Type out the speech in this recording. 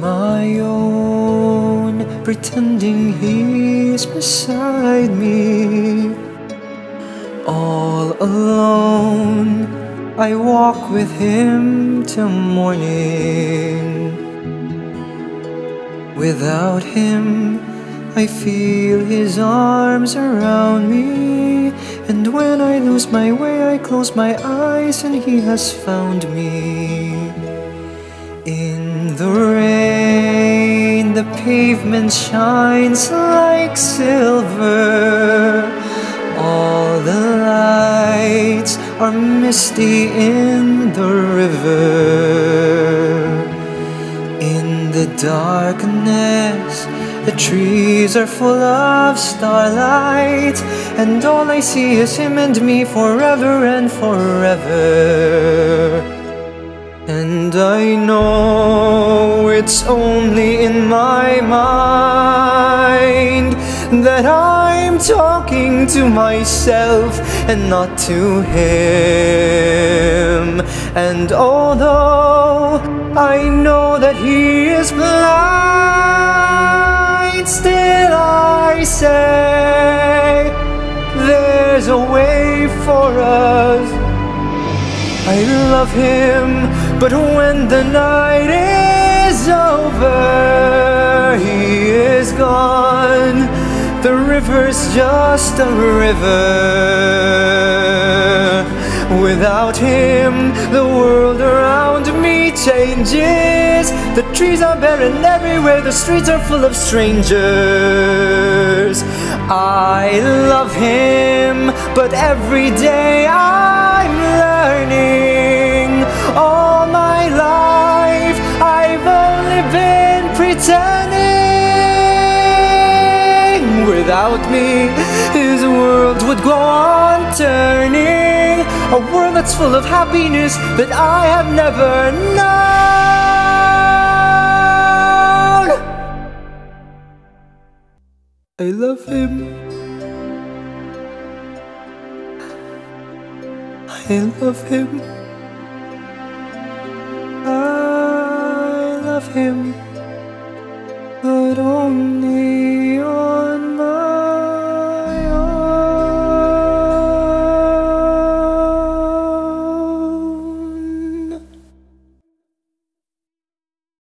my own, pretending he's beside me. All alone, I walk with him till morning. Without him, I feel his arms around me. And when I lose my way, I close my eyes and he has found me. In the rain, the pavement shines like silver. All the lights are misty in the river. In the darkness, the trees are full of starlight, and all I see is him and me forever and forever. And I know it's only in my mind that I'm talking to myself and not to him. And although I know that he is blind, still I say there's a way for us. I love him, but when the night is over, he is gone. The river's just a river. Without him, the world around me changes. The trees are barren everywhere, the streets are full of strangers. I love him, but every day I'm learning. All my life, I've only been pretending. Without me, his world would go on turning. A world that's full of happiness that I have never known. I love him. I love him. I love him. But only